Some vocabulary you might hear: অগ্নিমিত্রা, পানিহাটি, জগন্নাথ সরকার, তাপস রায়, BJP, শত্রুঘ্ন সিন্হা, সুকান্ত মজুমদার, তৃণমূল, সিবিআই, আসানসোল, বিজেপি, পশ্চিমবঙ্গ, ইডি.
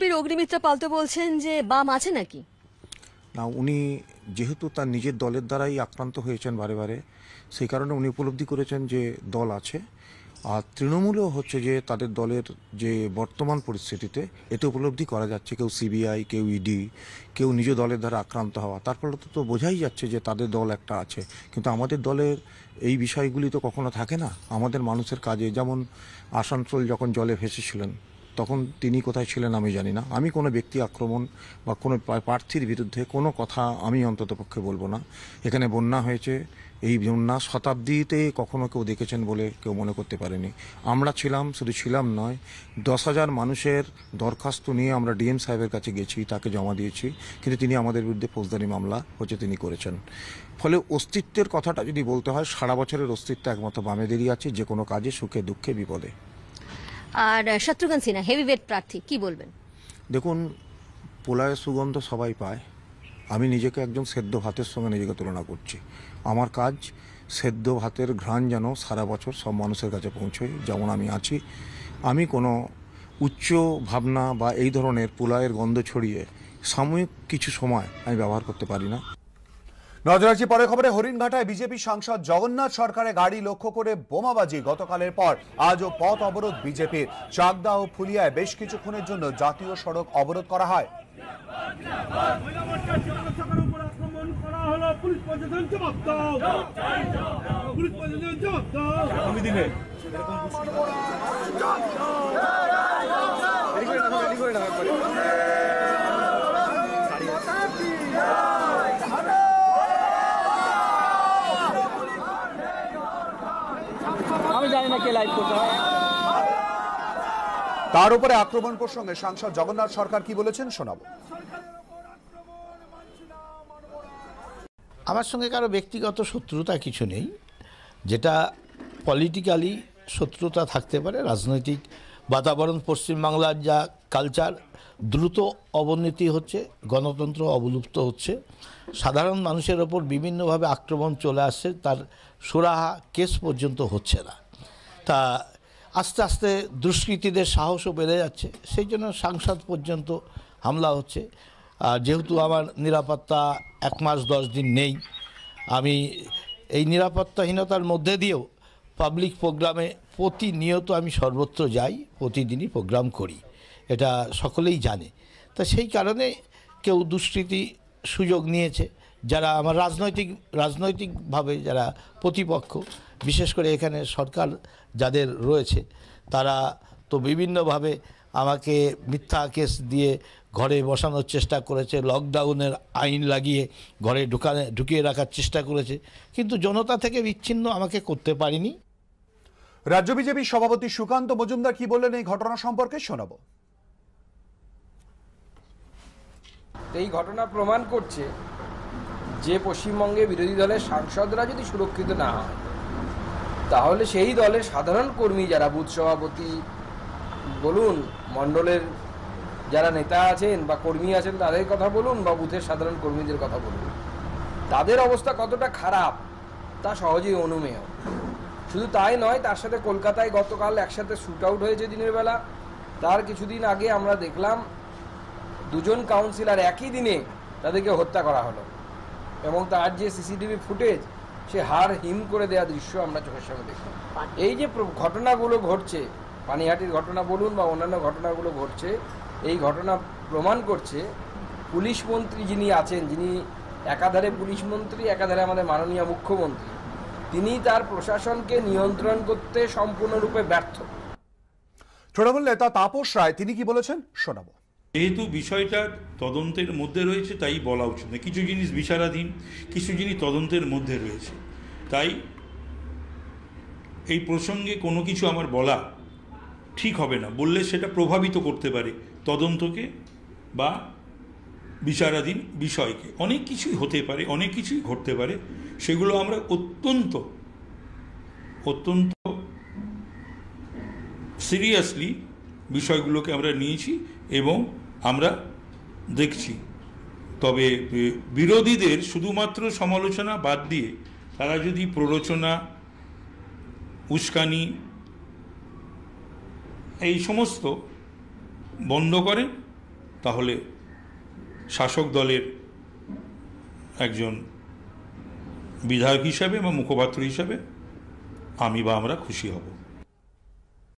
বিজেপির অগ্নিমিত্রা পাল্টা বলছেন যে বাম আছে নাকি না উনি যেহেতু তার নিজের দলের দ্বারাই আক্রান্ত হয়েছেন বারে বারে সেই কারণে উনি উপলব্ধি করেছেন যে দল আছে আর তৃণমূলও হচ্ছে যে তাদের দলের যে বর্তমান পরিস্থিতিতে এতে উপলব্ধি করা যাচ্ছে কেউ সিবিআই কেউ ইডি কেউ নিজ দলের দ্বারা আক্রান্ত হওয়া তারপর তো বোঝাই যাচ্ছে যে তাদের দল একটা আছে কিন্তু আমাদের দলের এই বিষয়গুলি তো কখনো থাকে না আমাদের মানুষের কাজে যেমন আসানসোল যখন জলে ভেসেছিলেন তখন তিনি কোথায় ছিলেন আমি জানি না আমি কোনো ব্যক্তি আক্রমণ বা কোনো প্রার্থীর বিরুদ্ধে কোনো কথা আমি অন্ততপক্ষে বলবো না এখানে বন্যা হয়েছে এই বন্যা শতাব্দীতে কখনো কেউ দেখেছেন বলে কেউ মনে করতে পারেনি আমরা ছিলাম শুধু ছিলাম নয় 10,000 মানুষের দরখাস্ত নিয়ে আমরা ডিএম সাহেবের কাছে গেছি তাকে জমা দিয়েছি কিন্তু তিনি আমাদের বিরুদ্ধে ফৌজদারি মামলা হচ্ছে তিনি করেছেন ফলে অস্তিত্বের কথাটা যদি বলতে হয় সারা বছরের অস্তিত্ব একমাত্র বামেদেরই আছে যে কোনো কাজে সুখে দুঃখে বিপদে और शत्रुघ्न सिन्हा हेवीवेट प्रार्थी की बोलबेन देखुन पोलाय सुगंध सबाई पाय आमी निजेके एकजन सेद्ध भातेर संगे निजेके तुलना करछि आमार काज सेद्ध भातेर घ्राण जेन सारा बछर सब मानुषेर काछे पौंछाय जेमन आमी आछि आमी कोनो उच्च भावना बा एई धरनेर पोलायेर गंध छड़िये सामयिक किछु समय आमी व्यवहार करते पारि ना नजर आछि परेर खबरे हरिणघाटाय बीजेपी सांसद जगन्नाथ सरकारेर गाड़ी लक्ष्य करे बोमाबाजी गतकालेर पर आज पथ अवरोध बीजेपी चाकदा और फुलियाय बेश किछुक्षणेर जन्य जातीय सड़क अवरोध करा हय তার উপরে আক্রমণ প্রসঙ্গে সাংসদ জগন্নাথ সরকার কি বলেছেন শোনাবো আমার সঙ্গে কারো ব্যক্তিগত শত্রুতা কিছু নেই যেটা পলিটিক্যালি শত্রুতা থাকতে পারে রাজনৈতিক বাতাবরণ পশ্চিমবাংলার যা কালচার দ্রুত অবনতি হচ্ছে গণতন্ত্র অবলুপ্ত হচ্ছে সাধারণ মানুষের ওপর বিভিন্নভাবে আক্রমণ চলে আসছে তার সুরাহা কেস পর্যন্ত হচ্ছে না তা আস্তে আস্তে দুষ্কৃতীদের সাহসও বেড়ে যাচ্ছে সেই জন্য সংসদ পর্যন্ত হামলা হচ্ছে যেহেতু আমার নিরাপত্তা 1 মাস 10 দিন নেই আমি এই নিরাপত্তাহীনতার মধ্যে দিয়েও পাবলিক প্রোগ্রামে প্রতিনিয়ত আমি সর্বত্র যাই প্রতিদিনই প্রোগ্রাম করি এটা সকলেই জানে তা সেই কারণে কেউ দুষ্কৃতি সুযোগ নিয়েছে যারা আমার রাজনৈতিকভাবে যারা প্রতিপক্ষ বিশেষ করে এখানে সরকার যাদের রয়েছে তারা তো বিভিন্নভাবে আমাকে মিথ্যা কেস দিয়ে ঘরে বসানোর চেষ্টা করেছে লকডাউনের আইন লাগিয়ে ঘরে ঢুকিয়ে রাখার চেষ্টা করেছে কিন্তু জনতা থেকে বিচ্ছিন্ন আমাকে করতে পারিনি রাজ্য বিজেপি সভাপতি সুকান্ত মজুমদার কি বললেন এই ঘটনা সম্পর্কে শোনাবো এই ঘটনা প্রমাণ করছে যে পশ্চিমবঙ্গে বিরোধী দলের সাংসদরা যদি সুরক্ষিত না হয় তাহলে সেই দলের সাধারণ কর্মী যারা বুথ সভাপতি বলুন মণ্ডলের যারা নেতা আছেন বা কর্মী আছেন তাদের কথা বলুন বা বুথের সাধারণ কর্মীদের কথা বলুন তাদের অবস্থা কতটা খারাপ তা সহজেই অনুমেয় শুধু তাই নয় তার সাথে কলকাতায় গতকাল একসাথে শ্যুট আউট হয়েছে দিনের বেলা তার কিছুদিন আগে আমরা দেখলাম 2 জন কাউন্সিলর একই দিনে তাদেরকে হত্যা করা হলো এবং তার যে সিসিটিভি ফুটেজ সে হার হিম করে দেওয়া দৃশ্য আমরা চোখের সামনে দেখলাম এই যে ঘটনাগুলো ঘটছে পানিহাটির ঘটনা বলুন বা অন্যান্য ঘটনাগুলো ঘটছে এই ঘটনা প্রমাণ করছে পুলিশ মন্ত্রী যিনি আছেন যিনি একাধারে পুলিশ মন্ত্রী একাধারে আমাদের মাননীয় মুখ্যমন্ত্রী তিনি তার প্রশাসনকে নিয়ন্ত্রণ করতে সম্পূর্ণরূপে ব্যর্থ ছোটবল নেতা তাপস রায় তিনি কি বলেছেন শোনাবো যেহেতু বিষয়টা তদন্তের মধ্যে রয়েছে তাই বলা উচিত না কিছু জিনিস বিচারাধীন কিছু জিনিস তদন্তের মধ্যে রয়েছে তাই এই প্রসঙ্গে কোনো কিছু আমার বলা ঠিক হবে না বললে সেটা প্রভাবিত করতে পারে তদন্তকে বা বিচারাধীন বিষয়কে অনেক কিছুই হতে পারে অনেক কিছুই ঘটতে পারে সেগুলো আমরা অত্যন্ত সিরিয়াসলি বিষয়গুলোকে আমরা নিয়েছি এবং আমরা দেখছি তবে বিরোধীদের শুধুমাত্র সমালোচনা বাদ দিয়ে তারা যদি প্ররোচনা উস্কানি এই সমস্ত বন্ধ করে ताहले शासक दलेर एकजन विधायक हिसाबे मुखपात्र हिसाबे आमी बा आमरा खुशी हब।